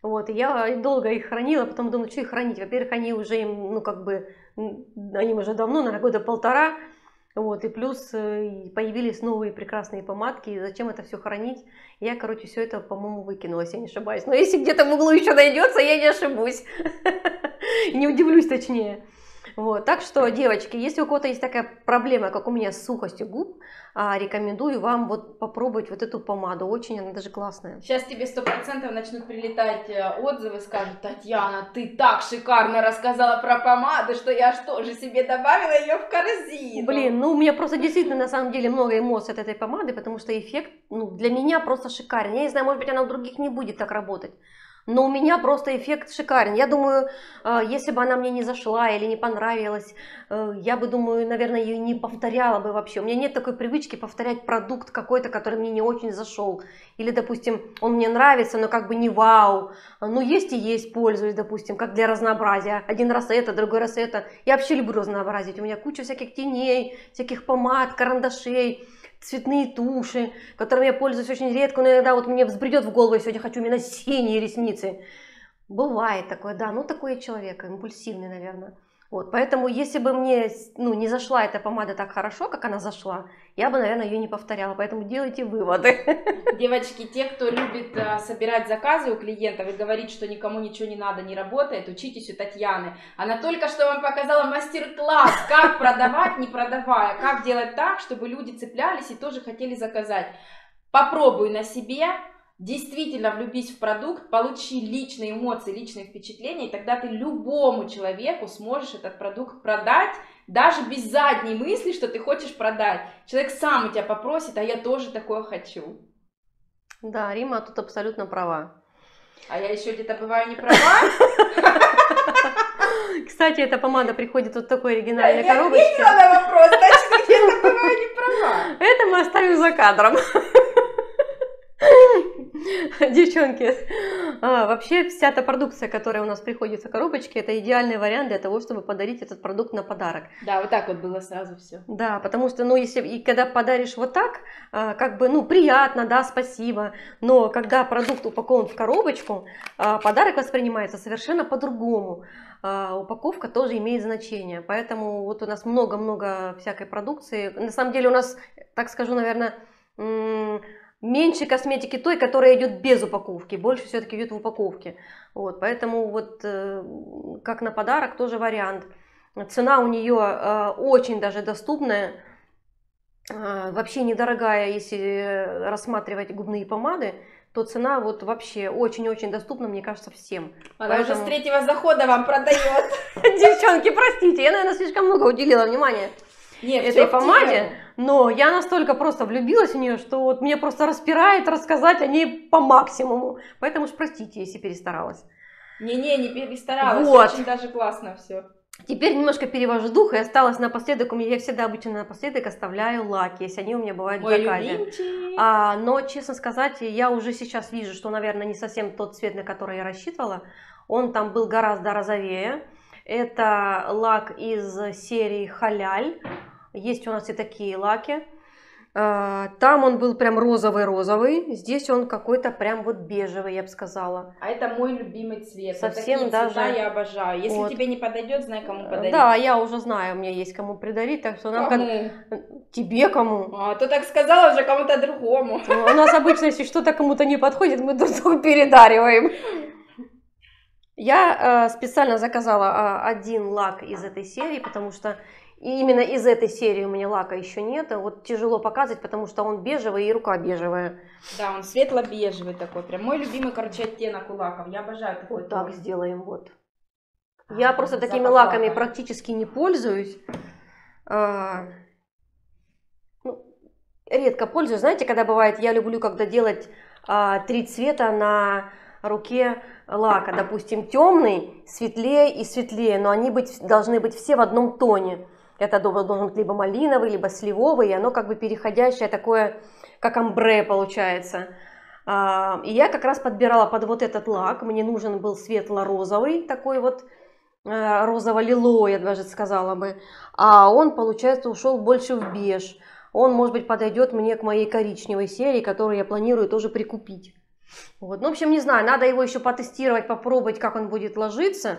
Вот, и я долго их хранила, потом думаю, что их хранить. Во-первых, они уже, ну, как бы, они уже давно, наверное, года полтора. Вот, и плюс появились новые прекрасные помадки. Зачем это все хранить? Я, короче, все это, по-моему, выкинула, если я не ошибаюсь. Но если где-то в углу еще найдется, я не ошибусь. Не удивлюсь, точнее. Вот, так что, девочки, если у кого-то есть такая проблема, как у меня с сухостью губ, рекомендую вам вот попробовать вот эту помаду. Очень она даже классная. Сейчас тебе 100% начнут прилетать отзывы, скажут: Татьяна, ты так шикарно рассказала про помаду, что я что же себе добавила ее в корзину. Блин, ну у меня просто действительно на самом деле много эмоций от этой помады, потому что эффект, ну, для меня просто шикарен. Я не знаю, может быть, она у других не будет так работать. Но у меня просто эффект шикарен. Я думаю, если бы она мне не зашла или не понравилась, я бы, думаю, наверное, ее не повторяла бы вообще. У меня нет такой привычки повторять продукт какой-то, который мне не очень зашел. Или, допустим, он мне нравится, но как бы не вау. Ну, есть и есть, пользуюсь, допустим, как для разнообразия. Один раз это, другой раз это. Я вообще люблю разнообразить. У меня куча всяких теней, всяких помад, карандашей, цветные туши, которыми я пользуюсь очень редко, но иногда вот мне взбредет в голову, я сегодня хочу именно синие ресницы. Бывает такое, да, ну такой человек, импульсивный, наверное. Вот, поэтому если бы мне, ну, не зашла эта помада так хорошо, как она зашла, я бы, наверное, ее не повторяла, поэтому делайте выводы. Девочки, те, кто любит собирать заказы у клиентов и говорит, что никому ничего не надо, не работает, учитесь у Татьяны. Она только что вам показала мастер-класс, как продавать, не продавая, как делать так, чтобы люди цеплялись и тоже хотели заказать. Попробуй на себе. Действительно влюбись в продукт, получи личные эмоции, личные впечатления, и тогда ты любому человеку сможешь этот продукт продать, даже без задней мысли, что ты хочешь продать. Человек сам у тебя попросит: а я тоже такое хочу. Да, Рима тут абсолютно права. А я еще где-то бываю не права. Кстати, эта помада приходит вот в такой оригинальной коробочке. Я ответила на вопрос, значит, где-то бываю не права. Это мы оставим за кадром. Девчонки, вообще вся эта продукция, которая у нас приходится в коробочке, это идеальный вариант для того, чтобы подарить этот продукт на подарок. Да, вот так вот было сразу все. Да, потому что, ну, если и когда подаришь вот так, как бы, ну, приятно, да, спасибо, но когда продукт упакован в коробочку, подарок воспринимается совершенно по-другому. Упаковка тоже имеет значение, поэтому вот у нас много-много всякой продукции. На самом деле у нас, так скажу, наверное, меньше косметики той, которая идет без упаковки, больше все-таки идет в упаковке. Вот, поэтому вот как на подарок тоже вариант. Цена у нее очень даже доступная, вообще недорогая, если рассматривать губные помады, то цена вот вообще очень-очень доступна, мне кажется, всем. Она поэтому уже с третьего захода вам продает. Девчонки, простите, я, наверное, слишком много уделила внимания этой помаде, но я настолько просто влюбилась в нее, что вот меня просто распирает рассказать о ней по максимуму. Поэтому уж простите, если перестаралась. Не перестаралась, вот. Очень даже классно все. Теперь немножко перевожу дух, и осталось напоследок, у меня, я всегда обычно напоследок оставляю лаки, если они у меня бывают в заказе. Но, честно сказать, я уже сейчас вижу, что, наверное, не совсем тот цвет, на который я рассчитывала. Он там был гораздо розовее. Это лак из серии Халяль. Есть у нас и такие лаки. Там он был прям розовый-розовый. Здесь он какой-то прям вот бежевый, я бы сказала. А это мой любимый цвет. Совсем даже. Цвета я обожаю. Если вот тебе не подойдет, знай, кому подарить. Да, я уже знаю, у меня есть кому подарить. Так что нам тебе кому. А то так сказала уже кому-то другому. У нас обычно, если что-то кому-то не подходит, мы друг другу передариваем. Я специально заказала один лак из этой серии, потому что именно из этой серии у меня лака еще нет. Вот тяжело показывать, потому что он бежевый и рука бежевая. Да, он светло-бежевый такой. Прям мой любимый, короче, оттенок у лаков. Я обожаю такой. Вот так сделаем, вот. Я просто такими лаками практически не пользуюсь. Редко пользуюсь. Знаете, когда бывает, я люблю, когда делать 3 цвета на руке лака, допустим, темный, светлее и светлее, но они должны быть все в одном тоне. Это должен быть либо малиновый, либо сливовый, и оно как бы переходящее такое, как амбре получается. И я как раз подбирала под вот этот лак. Мне нужен был светло-розовый, такой вот розово-лиловый, я даже сказала бы. А он, получается, ушел больше в беж. Он, может быть, подойдет мне к моей коричневой серии, которую я планирую тоже прикупить. Вот. Ну, в общем, не знаю, надо его еще потестировать, попробовать, как он будет ложиться.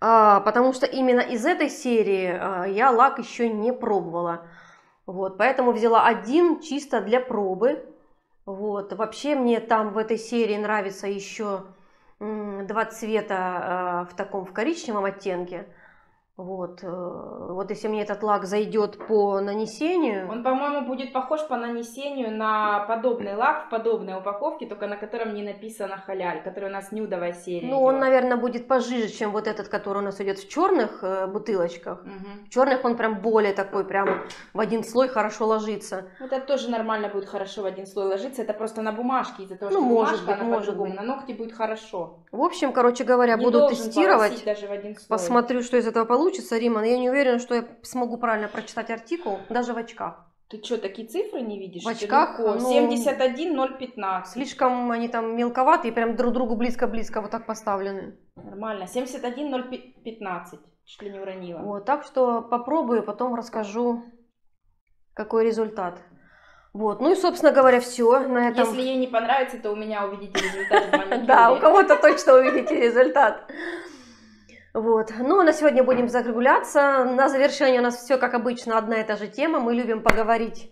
Потому что именно из этой серии я лак еще не пробовала. Вот, поэтому взяла один чисто для пробы. Вот. Вообще мне там в этой серии нравится еще два цвета в коричневом оттенке. Вот. Вот если мне этот лак зайдет по нанесению. Он, по-моему, будет похож по нанесению на подобный лак в подобной упаковке, только на котором не написано халяль, который у нас нюдовая серия. Ну, он, наверное, будет пожиже, чем вот этот, который у нас идет в черных бутылочках. Угу. В черных он прям более такой, прям в один слой хорошо ложится. Вот это тоже нормально будет хорошо в один слой ложиться. Это просто на бумажке из-за того, ну, что может бумажка, быть, может быть. На ногти будет хорошо. В общем, короче говоря, не буду тестировать. Даже в один слой. Посмотрю, что из этого получится, Рима. Я не уверена, что я смогу правильно прочитать артикул, даже в очках. Ты что, такие цифры не видишь? В очках 71,015. Слишком они там мелковатые, прям друг другу близко-близко вот так поставлены. Нормально, 71,015, чуть ли не уронила. Вот, так что попробую, потом расскажу, какой результат. Вот, ну и, собственно говоря, все на этом. Если ей не понравится, то у меня увидите результат. Да, у кого-то точно увидите результат. Вот. Ну, а на сегодня будем закругляться. На завершение у нас все, как обычно, одна и та же тема. Мы любим поговорить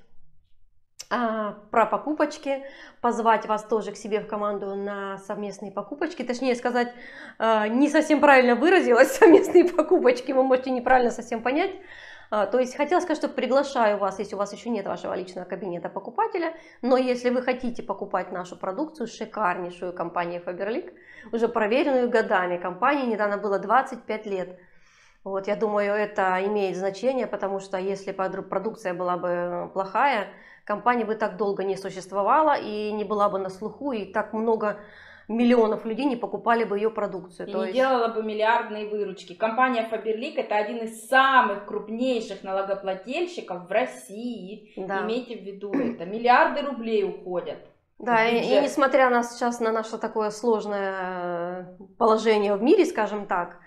про покупочки, позвать вас тоже к себе в команду на совместные покупочки. Точнее сказать, не совсем правильно выразилась, совместные покупочки, вы можете неправильно совсем понять. То есть хотела сказать, что приглашаю вас, если у вас еще нет вашего личного кабинета покупателя, но если вы хотите покупать нашу продукцию, шикарнейшую компанию Faberlic, уже проверенную годами, компании недавно было 25 лет. Вот, я думаю, это имеет значение, потому что если продукция была бы плохая, компания бы так долго не существовала и не была бы на слуху, и так много миллионов людей не покупали бы ее продукцию. И то не есть... делала бы миллиардные выручки. Компания Faberlic — это один из самых крупнейших налогоплательщиков в России. Да. Имейте в виду это. Миллиарды рублей уходят. Да, и несмотря на сейчас на наше такое сложное положение в мире, скажем так,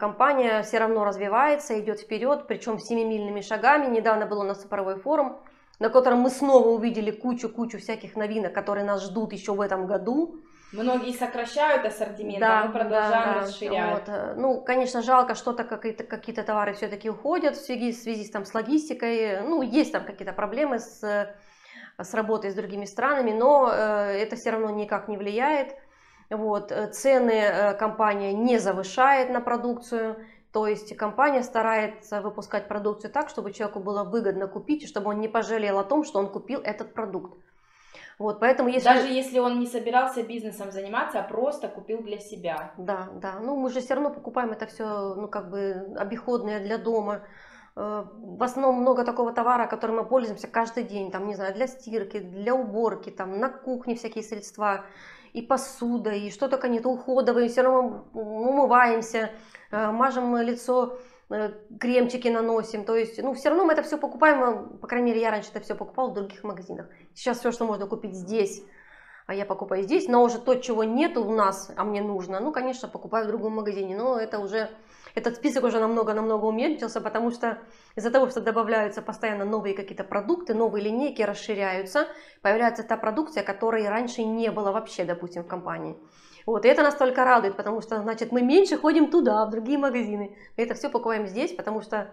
компания все равно развивается, идет вперед, причем семимильными шагами. Недавно был у нас цифровой форум, на котором мы снова увидели кучу всяких новинок, которые нас ждут еще в этом году. Многие сокращают ассортимент, да, а мы продолжаем расширять. Вот. Ну, конечно, жалко, что какие-то товары все-таки уходят в связи там, с логистикой. Ну, есть там какие-то проблемы с работой с другими странами, но это все равно никак не влияет. Вот. Цены компания не завышает на продукцию. То есть компания старается выпускать продукцию так, чтобы человеку было выгодно купить, и чтобы он не пожалел о том, что он купил этот продукт. Вот, поэтому если... Даже если он не собирался бизнесом заниматься, а просто купил для себя. Да, да. Ну, мы же все равно покупаем это все, ну, как бы, обиходное для дома. В основном много такого товара, которым мы пользуемся каждый день. Там, не знаю, для стирки, для уборки, там, на кухне всякие средства. И посуда, и что только нет, уходовые. Все равно умываемся, мажем лицо, кремчики наносим, то есть, ну, все равно мы это все покупаем, по крайней мере, я раньше это все покупала в других магазинах. Сейчас все, что можно купить здесь, а я покупаю здесь, но уже то, чего нет у нас, а мне нужно, ну, конечно, покупаю в другом магазине, но это уже, этот список уже намного-намного уменьшился, потому что из-за того, что добавляются постоянно новые какие-то продукты, новые линейки расширяются, появляется та продукция, которой раньше не было вообще, допустим, в компании. Вот, и это нас только радует, потому что, значит, мы меньше ходим туда, в другие магазины. Мы это все покупаем здесь, потому что,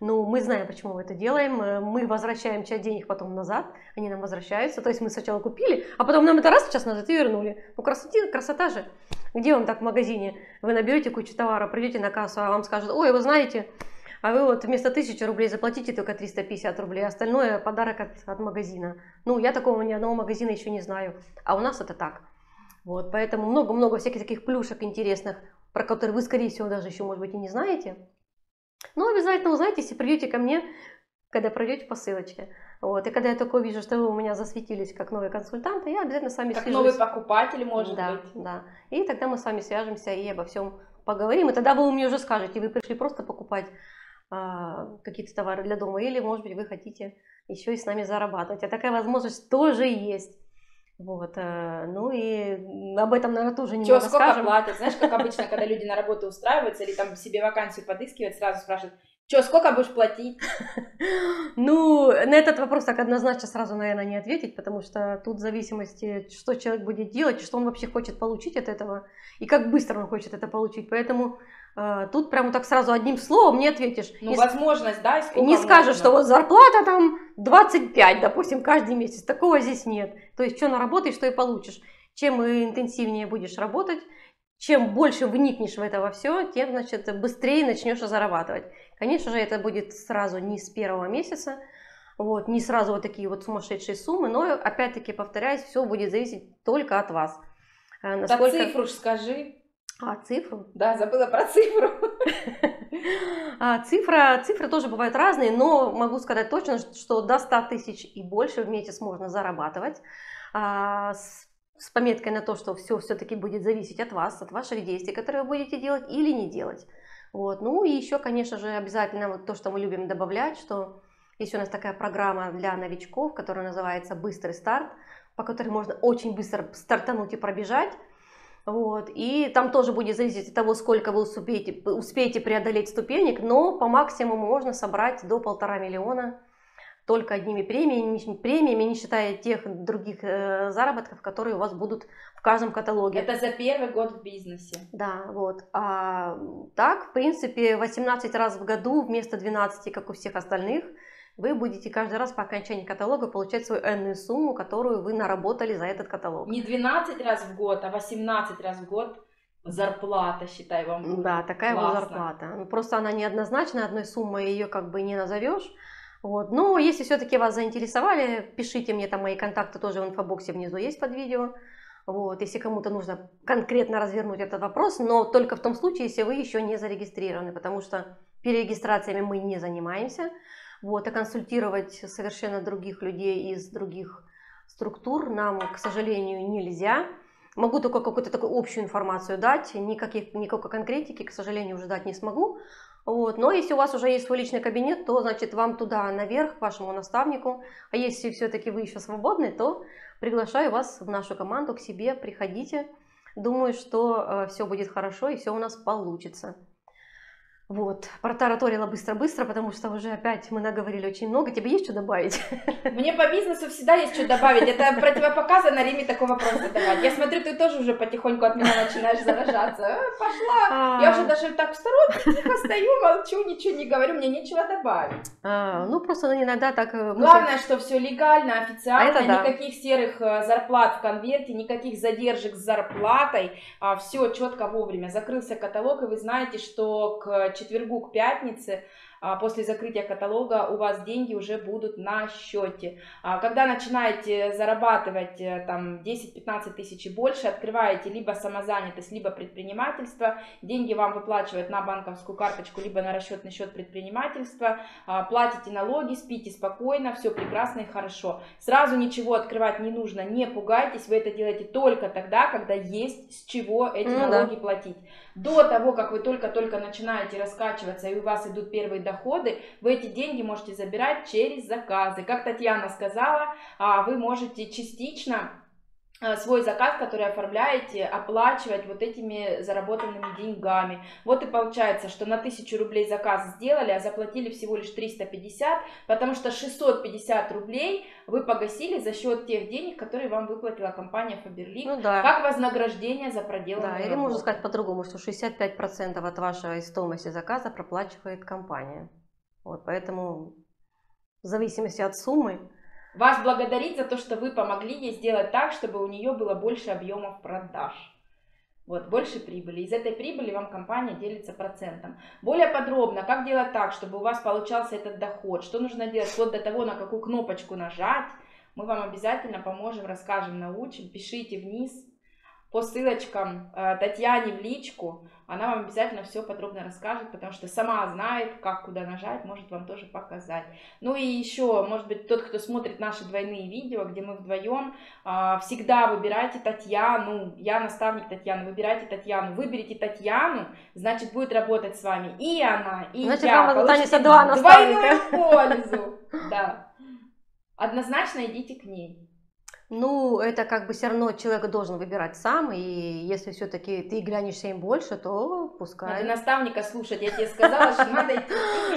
ну, мы знаем, почему мы это делаем. Мы возвращаем часть денег потом назад, они нам возвращаются. То есть мы сначала купили, а потом нам это раз сейчас назад и вернули. Ну, красота же. Где вам так в магазине? Вы наберете кучу товара, придете на кассу, а вам скажут: ой, вы знаете, а вы вот вместо 1000 рублей заплатите только 350 рублей, остальное подарок от магазина. Ну, я такого ни одного магазина еще не знаю, а у нас это так. Вот, поэтому много-много всяких таких плюшек интересных, про которые вы, скорее всего, даже еще, может быть, и не знаете. Но обязательно узнаете, если придете ко мне, когда пройдете по ссылочке. Вот, и когда я такое вижу, что вы у меня засветились как новые консультанты, я обязательно с вами свяжусь. Как новый покупатель, может быть. Да, да. И тогда мы с вами свяжемся и обо всем поговорим. И тогда вы мне уже скажете, вы пришли просто покупать какие-то товары для дома, или, может быть, вы хотите еще и с нами зарабатывать. А такая возможность тоже есть. Вот, ну и об этом, наверное, тоже не расскажем. Сколько платят? Знаешь, как обычно, когда люди на работу устраиваются или там себе вакансию подыскивают, сразу спрашивают, что, сколько будешь платить? Ну, на этот вопрос так однозначно сразу, наверное, не ответить, потому что тут в зависимости, что человек будет делать, что он вообще хочет получить от этого и как быстро он хочет это получить. Поэтому тут прямо так сразу одним словом не ответишь. Ну, возможность, да? Не скажешь, что вот зарплата там 25, допустим, каждый месяц. Такого здесь нет. То есть, что наработаешь, что и получишь. Чем интенсивнее будешь работать, чем больше вникнешь в это во все, тем, значит, быстрее начнешь зарабатывать. Конечно же, это будет сразу не с первого месяца, вот, не сразу вот такие вот сумасшедшие суммы, но, опять-таки, повторяюсь, все будет зависеть только от вас. Насколько... Да цифру ж скажи. А, цифру? Да, забыла про цифру. Цифры тоже бывают разные, но могу сказать точно, что до 100 тысяч и больше в месяц можно зарабатывать. С пометкой на то, что все все-таки будет зависеть от вас, от ваших действий, которые вы будете делать или не делать. Вот. Ну и еще, конечно же, обязательно вот то, что мы любим добавлять, что есть у нас такая программа для новичков, которая называется «Быстрый старт», по которой можно очень быстро стартануть и пробежать. Вот. И там тоже будет зависеть от того, сколько вы успеете преодолеть ступенек, но по максимуму можно собрать до 1,5 миллиона только одними премиями, не считая тех других заработков, которые у вас будут в каждом каталоге. Это за первый год в бизнесе. Да, вот. А так, в принципе, 18 раз в году вместо 12, как у всех остальных, вы будете каждый раз по окончании каталога получать свою энную сумму, которую вы наработали за этот каталог. Не 12 раз в год, а 18 раз в год зарплата, считай, вам будет. Да, такая вот зарплата. Просто она неоднозначная, одной суммой ее как бы не назовешь. Вот. Но если все-таки вас заинтересовали, пишите мне, там мои контакты тоже в инфобоксе внизу есть под видео. Вот. Если кому-то нужно конкретно развернуть этот вопрос, но только в том случае, если вы еще не зарегистрированы, потому что перерегистрациями мы не занимаемся. Вот. А консультировать совершенно других людей из других структур нам, к сожалению, нельзя. Могу только какую-то такую общую информацию дать, никакой конкретики, к сожалению, уже дать не смогу. Вот. Но если у вас уже есть свой личный кабинет, то, значит, вам туда наверх, к вашему наставнику. А если все-таки вы еще свободны, то приглашаю вас в нашу команду к себе, приходите. Думаю, что все будет хорошо и все у нас получится. Вот, протараторила быстро-быстро, потому что уже опять мы наговорили очень много. Тебе есть что добавить? Мне по бизнесу всегда есть что добавить. Это противопоказано Риме такой вопрос задавать. Я смотрю, ты тоже уже потихоньку от меня начинаешь заражаться. Пошла. Я уже даже так в сторонке тихо стою, молчу, ничего не говорю, мне нечего добавить. Ну, просто иногда так... Главное, что все легально, официально, никаких серых зарплат в конверте, никаких задержек с зарплатой. Все четко вовремя. Закрылся каталог, и вы знаете, что к четвергу, к пятнице, после закрытия каталога у вас деньги уже будут на счете. Когда начинаете зарабатывать там 10-15 тысяч и больше, открываете либо самозанятость, либо предпринимательство, деньги вам выплачивают на банковскую карточку, либо на расчетный счет предпринимательства, платите налоги, спите спокойно, все прекрасно и хорошо. Сразу ничего открывать не нужно, не пугайтесь, вы это делаете только тогда, когда есть с чего эти налоги платить. До того, как вы только-только начинаете раскачиваться и у вас идут первые доходы, вы эти деньги можете забирать через заказы. Как Татьяна сказала, вы можете частично свой заказ, который оформляете, оплачивать вот этими заработанными деньгами. Вот и получается, что на 1000 рублей заказ сделали, а заплатили всего лишь 350, потому что 650 рублей вы погасили за счет тех денег, которые вам выплатила компания Faberlic, как вознаграждение за проделанную работу. Или можно сказать по-другому, что 65% от вашей стоимости заказа проплачивает компания. Вот, поэтому в зависимости от суммы вас благодарить за то, что вы помогли ей сделать так, чтобы у нее было больше объемов продаж. Вот, больше прибыли. Из этой прибыли вам компания делится процентом. Более подробно, как делать так, чтобы у вас получался этот доход, что нужно делать вплоть до того, на какую кнопочку нажать, мы вам обязательно поможем, расскажем, научим. Пишите вниз по ссылочкам Татьяне в личку. Она вам обязательно все подробно расскажет, потому что сама знает, как куда нажать, может вам тоже показать. Ну и еще, может быть, тот, кто смотрит наши двойные видео, где мы вдвоем, всегда выбирайте Татьяну. Я наставник Татьяны, выбирайте Татьяну. Выберите Татьяну, значит, будет работать с вами и она, и значит, я. Значит, вам двойную пользу. Да. Однозначно идите к ней. Ну, это как бы все равно человек должен выбирать сам, и если все-таки ты глянешься им больше, то пускай. Надо наставника слушать, я тебе сказала, что надо идти.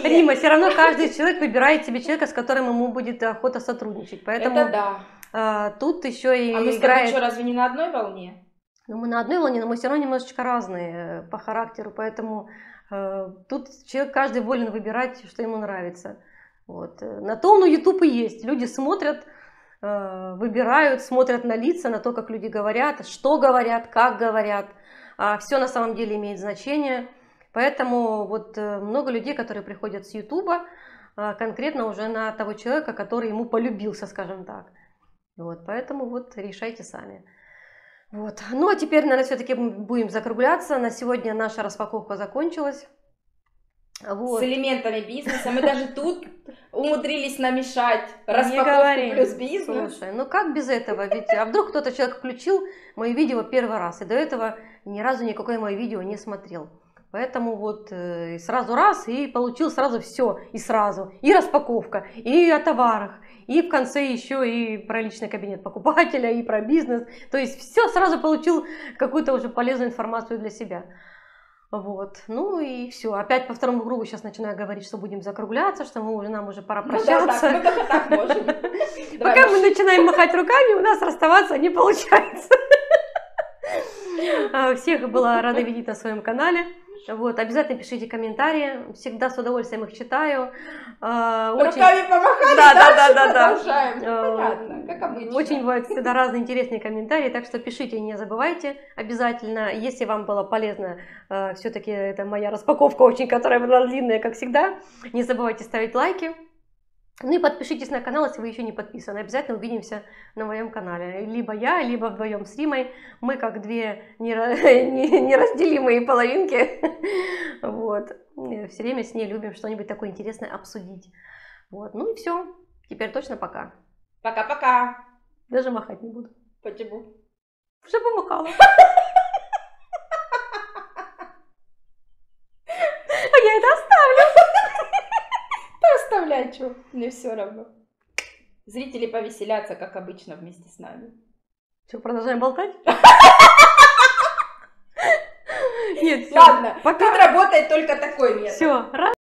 Рима, все равно каждый человек выбирает тебе человека, с которым ему будет охота сотрудничать, поэтому это да. Тут еще и играет... А мы с тобой что, разве не на одной волне? Ну, мы на одной волне, но мы все равно немножечко разные по характеру, поэтому тут человек каждый волен выбирать, что ему нравится. Вот. На то он у YouTube и есть, люди смотрят, выбирают, смотрят на лица, на то, как люди говорят, что говорят, как говорят. Все на самом деле имеет значение. Поэтому вот много людей, которые приходят с Ютуба, конкретно уже на того человека, который ему полюбился, скажем так. Вот, поэтому вот решайте сами. Вот. Ну а теперь, наверное, все-таки будем закругляться. На сегодня наша распаковка закончилась. Вот. С элементами бизнеса. Мы даже тут умудрились намешать распаковку плюс бизнес. Слушай, ну как без этого? Ведь, а вдруг кто-то человек включил мои видео первый раз и до этого ни разу никакое мое видео не смотрел. Поэтому вот сразу раз и получил сразу все. И сразу. И распаковка, и о товарах, и в конце еще и про личный кабинет покупателя, и про бизнес. То есть все сразу получил какую-то уже полезную информацию для себя. Вот, ну и все. Опять по второму кругу сейчас начинаю говорить, что будем закругляться, что нам уже пора прощаться. Ну, да, так, мы так можем. Давай, пока мы начинаем махать руками, у нас расставаться не получается. Всех была рада видеть на своем канале. Вот, обязательно пишите комментарии, всегда с удовольствием их читаю. Руками помахали, да, продолжаем. Понятно, как обычно. Очень бывают всегда разные интересные комментарии, так что пишите, не забывайте обязательно. Если вам было полезно, все-таки это моя распаковка очень, которая была длинная, как всегда. Не забывайте ставить лайки. Ну и подпишитесь на канал, если вы еще не подписаны. Обязательно увидимся на моем канале. Либо я, либо вдвоем с Римой. Мы как две неразделимые половинки. Вот. Все время с ней любим что-нибудь такое интересное обсудить. Вот. Ну и все. Теперь точно пока. Пока-пока. Даже махать не буду. Почему? Уже помахала. А я это оставлю. Оставляю, мне все равно. Зрители повеселятся, как обычно, вместе с нами. Что, продолжаем болтать? Нет, ладно, пока. Тут работает только такой метод. Все, раз.